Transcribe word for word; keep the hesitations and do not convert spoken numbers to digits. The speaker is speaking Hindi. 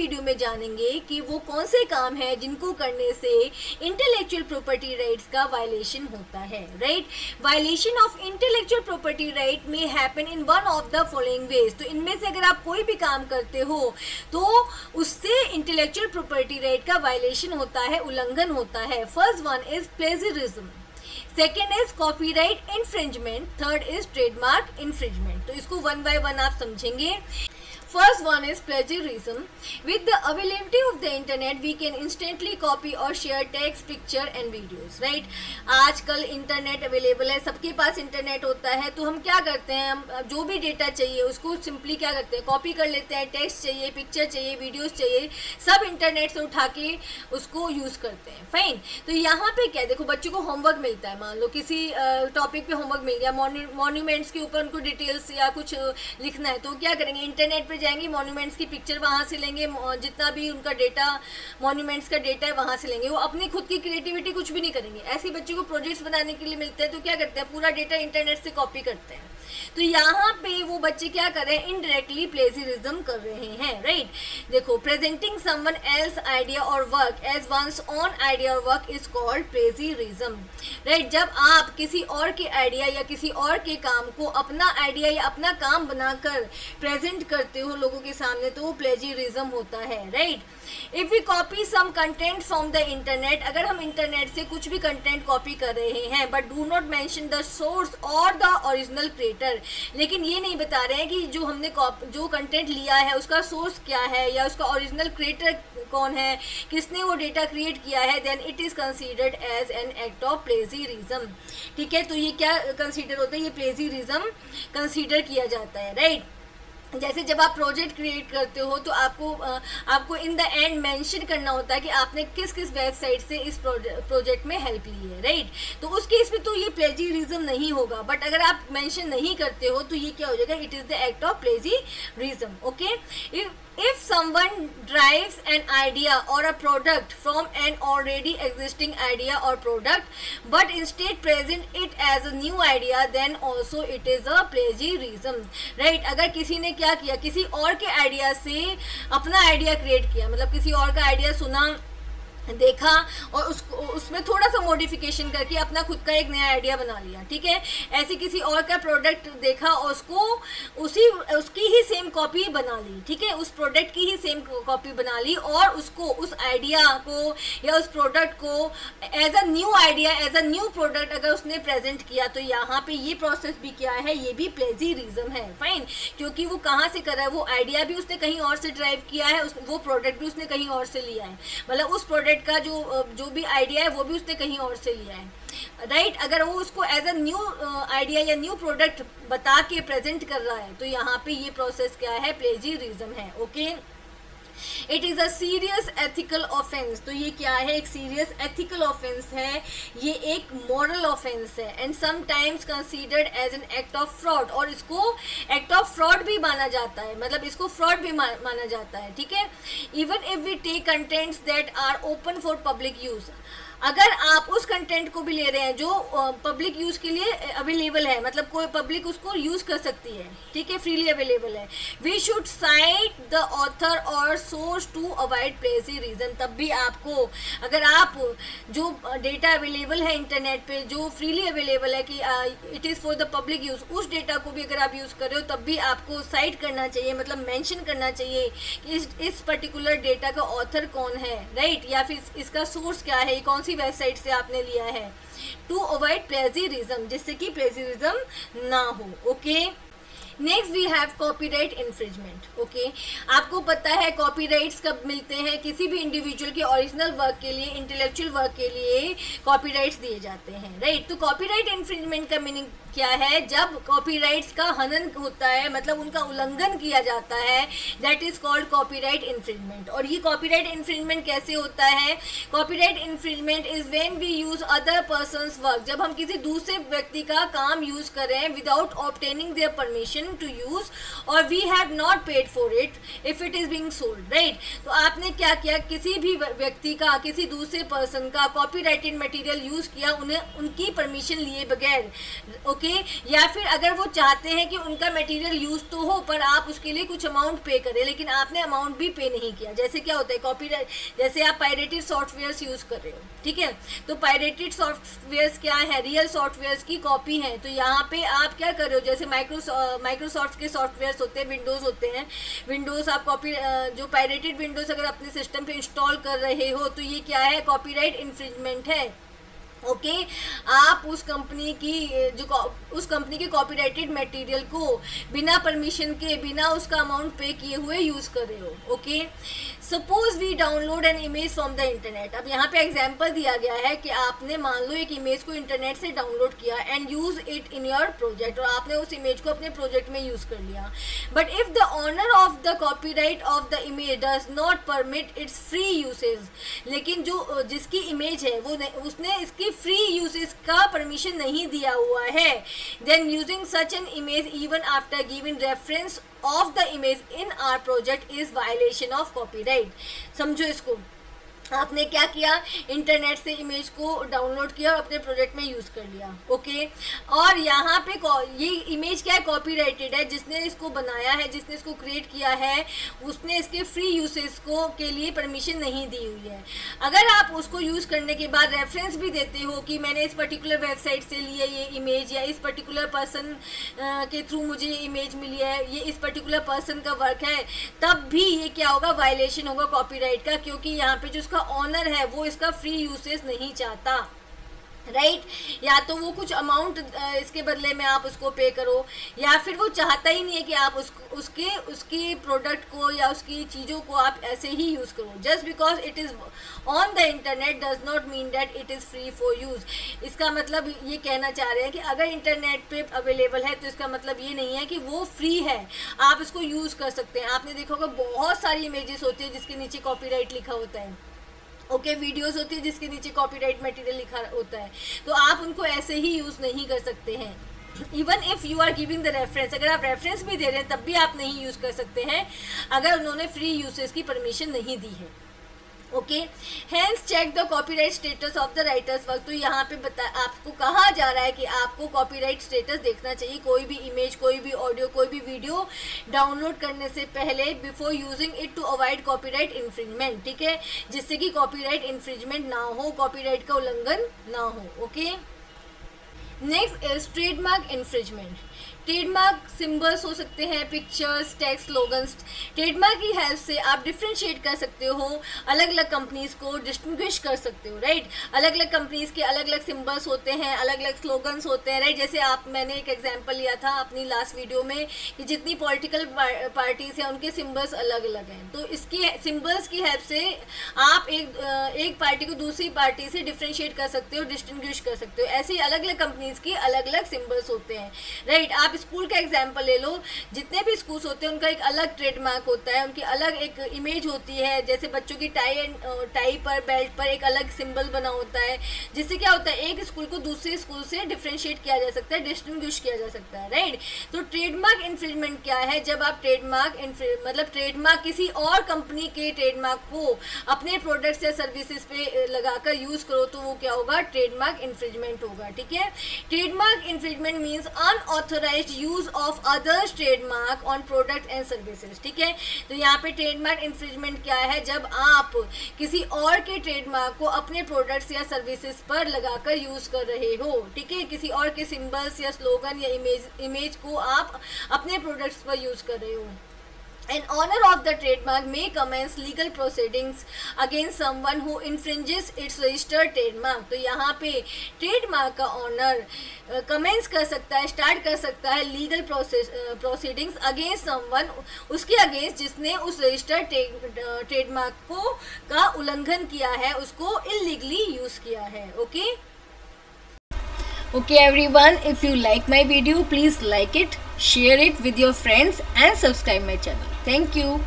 वीडियो में जानेंगे कि वो कौन से काम है जिनको करने से इंटेलेक्चुअल प्रॉपर्टी राइट्स का वायलेशन होता है, right. Violation of intellectual property right में happen in one of the following ways. तो इनमें से अगर आप कोई भी काम करते हो तो उससे इंटेलेक्चुअल प्रॉपर्टी राइट का वायलेशन होता है, उल्लंघन होता है। First one is plagiarism, second is copyright infringement, third is trademark infringement. तो इसको वन बाय वन आप समझेंगे। First one is plagiarism. With the availability of the internet, we can instantly copy or share text, picture and videos, right? आजकल इंटरनेट अवेलेबल है, सबके पास इंटरनेट होता है, तो हम क्या करते हैं, हम जो भी डेटा चाहिए उसको सिंपली क्या करते हैं, कॉपी कर लेते हैं। टेक्स्ट चाहिए, पिक्चर चाहिए, वीडियोस चाहिए, सब इंटरनेट से उठा के उसको यूज़ करते हैं। फाइन। तो यहाँ पे क्या है, देखो बच्चों को होमवर्क मिलता है, मान लो किसी टॉपिक पे होमवर्क मिल गया, मॉन्यूमेंट्स के ऊपर उनको डिटेल्स या कुछ लिखना है, तो क्या करेंगे, इंटरनेट पर जाएंगे, मॉन्यूमेंट्स की पिक्चर वहाँ से लेंगे, जितना भी उनका डेटा मॉन्यूमेंट्स का डेटा है वहाँ से लेंगे। वो अपनी खुद की क्रिएटिविटी कुछ भी नहीं करेंगे। ऐसे बच्चों को प्रोजेक्ट्स बनाने के लिए मिलते हैं, तो क्या करते हैं, पूरा डेटा इंटरनेट से कॉपी करते हैं। तो यहाँ पे वो बच्चे क्या कर रहे हैं, इनडायरेक्टली प्लेजरिज्म कर रहे हैं, राइट। देखो, प्रेजेंटिंग समवन एल्स आइडिया और work as one's own idea और work is called plagiarism, right. जब आप किसी और के आइडिया या किसी और के काम को अपना आइडिया या अपना काम बनाकर प्रेजेंट करते हो लोगों के सामने, तो वो प्लेजरिज्म होता है, right. If we copy some content from the internet, अगर हम इंटरनेट से कुछ भी कंटेंट कॉपी कर रहे हैं, but do not mention the source और द ओरिजिनल क्रिएटर, लेकिन ये नहीं बता रहे हैं कि जो हमने जो कंटेंट लिया है उसका सोर्स क्या है या उसका ओरिजिनल क्रिएटर कौन है, किसने वो डेटा क्रिएट किया है, then it is considered as an act of plagiarism, ठीक है। तो ये क्या कंसीडर होता है, ये प्लेजरिज्म कंसीडर किया जाता है, राइट। जैसे जब आप प्रोजेक्ट क्रिएट करते हो तो आपको आपको इन द एंड मेंशन करना होता है कि आपने किस किस वेबसाइट से इस प्रोजेक्ट में हेल्प ली है, राइट। तो उस केस में तो ये प्लेजरिज्म नहीं होगा, बट अगर आप मेंशन नहीं करते हो तो ये क्या हो जाएगा, it is the act of plagiarism, okay. If someone drives an idea or a product from an already existing idea or product, but instead present it as a new idea, then also it is a plagiarism, right? अगर किसी ने क्या किया, किसी और के आइडिया से अपना आइडिया क्रिएट किया, मतलब किसी और का आइडिया सुना, देखा और उसको उसमें थोड़ा सा मॉडिफिकेशन करके अपना खुद का एक नया आइडिया बना लिया, ठीक है। ऐसे किसी और का प्रोडक्ट देखा और उसको उसी उसकी ही सेम कॉपी बना ली, ठीक है, उस प्रोडक्ट की ही सेम कॉपी बना ली और उसको उस आइडिया को या उस प्रोडक्ट को as a new idea, as a new product अगर उसने प्रेजेंट किया, तो यहाँ पे ये प्रोसेस भी क्या है, ये भी प्लेजरिज्म है, फाइन। क्योंकि वो कहाँ से कर रहा है, वो आइडिया भी उसने कहीं और से ड्राइव किया है, उस, वो प्रोडक्ट भी उसने कहीं और से लिया है, मतलब उस प्रोडक्ट का जो जो भी आइडिया है वो भी उसने कहीं और से लिया है, राइट right? अगर वो उसको एज अ न्यू आइडिया या न्यू प्रोडक्ट बता के प्रेजेंट कर रहा है, तो यहाँ पे ये प्रोसेस क्या है, प्लेजरिज्म है, okay. It is a serious ethical offence, तो ये क्या है, एक सीरियस एथिकल ऑफेंस है, ये एक मॉरल ऑफेंस है। And sometimes considered as an act of fraud, और इसको एक्ट ऑफ फ्रॉड भी माना जाता है, मतलब इसको फ्रॉड भी माना जाता है, ठीक है। Even if we take contents that are open for public use, अगर आप उस कंटेंट को भी ले रहे हैं जो पब्लिक यूज़ के लिए अवेलेबल है, मतलब कोई पब्लिक उसको यूज़ कर सकती है, ठीक है, फ्रीली अवेलेबल है, we should cite the author और सोर्स टू अवॉइड प्लेजरिज्म। तब भी आपको, अगर आप जो डेटा अवेलेबल है इंटरनेट पे जो फ्रीली अवेलेबल है कि it is for the public use, उस डेटा को भी अगर आप यूज़ कर रहे हो तब भी आपको साइट करना चाहिए, मतलब मेंशन करना चाहिए कि इस इस पर्टिकुलर डेटा का ऑथर कौन है, राइट, या फिर इसका सोर्स क्या है, कौन वेबसाइट से आपने लिया है, टू अवॉइड प्लेजरिज्म, जिससे कि प्लेजरिज्म ना हो, okay. Next we have copyright infringement, okay. आपको पता है कॉपीराइट्स कब मिलते हैं, किसी भी इंडिविजुअल के ओरिजिनल वर्क के लिए, इंटेलेक्चुअल वर्क के लिए कॉपीराइट्स दिए जाते हैं, राइट। तो कॉपीराइट इन्फ्रिंजमेंट का मीनिंग क्या है, जब कॉपीराइट्स का हनन होता है, मतलब उनका उल्लंघन किया जाता है, that is called copyright infringement. और ये कॉपीराइट इन्फ्रिंजमेंट कैसे होता है, copyright infringement is when we use other persons work, जब हम किसी दूसरे व्यक्ति का काम यूज करें without obtaining their permission to use, और we have not paid for it if it is being sold, right. तो आपने क्या किया, किसी भी व्यक्ति का, किसी दूसरे पर्सन का कॉपीराइटेड मटेरियल यूज किया, उन्हें उनकी परमिशन लिए बगैर, ओके, या फिर अगर वो चाहते हैं कि उनका मटेरियल यूज़ तो हो पर आप उसके लिए कुछ अमाउंट पे करें लेकिन आपने अमाउंट भी पे नहीं किया, जैसे क्या होता है कॉपीराइट, जैसे आप पायरेटेड सॉफ्टवेयर्स यूज़ कर रहे हो, ठीक है। तो पायरेटेड सॉफ्टवेयर्स क्या है, रियल सॉफ्टवेयर्स की कॉपी है। तो यहाँ पे आप क्या कर रहे हो, जैसे माइक्रोसॉफ्ट माइक्रोसॉफ्ट के सॉफ्टवेयर्स होते हैं, विंडोज़ होते हैं, विंडोज़ आप कॉपी जो पायरेटेड विंडोज़ अगर अपने सिस्टम पर इंस्टॉल कर रहे हो तो ये क्या है, कॉपीराइट इन्फ्रिंजमेंट है। ओके okay, आप उस कंपनी की जो उस कंपनी के कॉपीराइटेड मटेरियल को बिना परमिशन के, बिना उसका अमाउंट पे किए हुए यूज़ कर रहे हो। Okay, suppose we download an image from the internet. अब यहाँ पे एग्जांपल दिया गया है कि आपने मान लो एक इमेज को इंटरनेट से डाउनलोड किया and use it in your project, और आपने उस इमेज को अपने प्रोजेक्ट में यूज़ कर लिया। But if the owner of the copyright of the image does not permit its free usage, लेकिन जो जिसकी इमेज है वो उसने इसकी फ्री यूसेज का परमिशन नहीं दिया हुआ है, then using such an image even after giving reference of the image in our project is violation of copyright. समझो इसको, आपने क्या किया, इंटरनेट से इमेज को डाउनलोड किया और अपने प्रोजेक्ट में यूज़ कर लिया। ओके, और यहाँ पे ये इमेज क्या है, कॉपीराइटेड है। जिसने इसको बनाया है, जिसने इसको क्रिएट किया है, उसने इसके फ्री यूसेज को के लिए परमिशन नहीं दी हुई है। अगर आप उसको यूज़ करने के बाद रेफरेंस भी देते हो कि मैंने इस पर्टिकुलर वेबसाइट से लिए ये इमेज, या इस पर्टिकुलर पर्सन के थ्रू मुझे ये इमेज मिली है, ये इस पर्टिकुलर पर्सन का वर्क है, तब भी ये क्या होगा, वायलेशन होगा कॉपीराइट का, क्योंकि यहाँ पर जो ऑनर है वो इसका फ्री यूसेज नहीं चाहता, राइट right? या तो वो कुछ अमाउंट इसके बदले में आप उसको पे करो, या फिर वो चाहता ही नहीं है कि आप उसको उसके उसके प्रोडक्ट को या उसकी चीज़ों को आप ऐसे ही यूज़ करो। Just because it is on the internet does not mean that it is free for use. इसका मतलब ये कहना चाह रहे हैं कि अगर इंटरनेट पे अवेलेबल है तो इसका मतलब ये नहीं है कि वो फ्री है, आप इसको यूज़ कर सकते हैं। आपने देखा होगा बहुत सारी इमेजेस होती है जिसके नीचे कॉपीराइट लिखा होता है। ओके okay, वीडियोस होती है जिसके नीचे कॉपीराइट मटेरियल लिखा होता है, तो आप उनको ऐसे ही यूज़ नहीं कर सकते हैं। Even if you are giving the reference, अगर आप रेफरेंस भी दे रहे हैं तब भी आप नहीं यूज़ कर सकते हैं, अगर उन्होंने फ्री यूसेज की परमिशन नहीं दी है। Okay, hence check the copyright status of the writers work. तो यहाँ पे बता आपको कहा जा रहा है कि आपको कॉपीराइट स्टेटस देखना चाहिए, कोई भी इमेज, कोई भी ऑडियो, कोई भी वीडियो डाउनलोड करने से पहले, before using it to avoid copyright infringement, ठीक है, जिससे कि कॉपीराइट इन्फ्रिंजमेंट ना हो, कॉपीराइट का उल्लंघन ना हो। Okay, next is trademark infringement. Trademark symbols हो सकते हैं, पिक्चर्स, टैक्स, स्लोगन्स। ट्रेडमार्क की हेल्प से आप डिफ्रेंशिएट कर सकते हो, अलग अलग कंपनीज़ को डिस्टिंग्विश कर सकते हो, राइट। अलग अलग कंपनीज़ के अलग अलग सिंबल्स होते हैं, अलग अलग स्लोगन्स होते हैं, राइट। जैसे आप मैंने एक एग्जांपल लिया था अपनी लास्ट वीडियो में कि जितनी पॉलिटिकल पार्टीज़ हैं उनके सिंबल्स अलग अलग हैं, तो इसके सिंबल्स की हेल्प से आप एक एक पार्टी को दूसरी पार्टी से डिफ्रेंशिएट कर सकते हो, डिस्टिंग्विश कर सकते हो। ऐसे अलग अलग कंपनीज़ के अलग अलग सिंबल्स होते हैं, राइट। आप स्कूल का एग्जाम्पल ले लो, जितने भी स्कूल्स होते हैं उनका एक अलग ट्रेडमार्क होता है, उनकी अलग एक इमेज होती है। जैसे बच्चों की टाई एंड टाई पर, बेल्ट पर एक अलग सिंबल बना होता है, जिससे क्या होता है एक स्कूल को दूसरे स्कूल से डिफ्रेंशिएट किया जा सकता है, डिस्टिंग्विश किया जा सकता है, राइट। तो ट्रेडमार्क इन्फ्रिंजमेंट क्या है, जब आप ट्रेडमार्क मतलब ट्रेडमार्क किसी और कंपनी के ट्रेडमार्क को अपने प्रोडक्ट्स या सर्विसेज पे लगाकर यूज़ करो तो वो क्या होगा, ट्रेडमार्क इन्फ्रिंजमेंट होगा, ठीक है। Trademark infringement means unauthorised use of others trademark on product and services, ठीक है। तो यहाँ पे ट्रेडमार्क इन्फ्रिंजमेंट क्या है, जब आप किसी और के ट्रेडमार्क को अपने प्रोडक्ट्स या सर्विसेज पर लगाकर यूज कर रहे हो, ठीक है, किसी और के सिंबल्स या स्लोगन या इमेज इमेज को आप अपने प्रोडक्ट्स पर यूज कर रहे हो। An owner of the trademark may commence legal proceedings against someone who infringes its registered trademark। तो यहाँ पे ट्रेडमार्क का ऑनर कमेंस कर सकता है, स्टार्ट कर सकता है लीगल प्रोसीडिंग्स अगेंस्ट समवन, उसके अगेंस्ट जिसने उस रजिस्टर्ड ट्रेडमार्क को का उल्लंघन किया है, उसको इलीगली यूज़ किया है। Okay okay everyone, if you like my video please like it, share it with your friends and subscribe my channel. Thank you.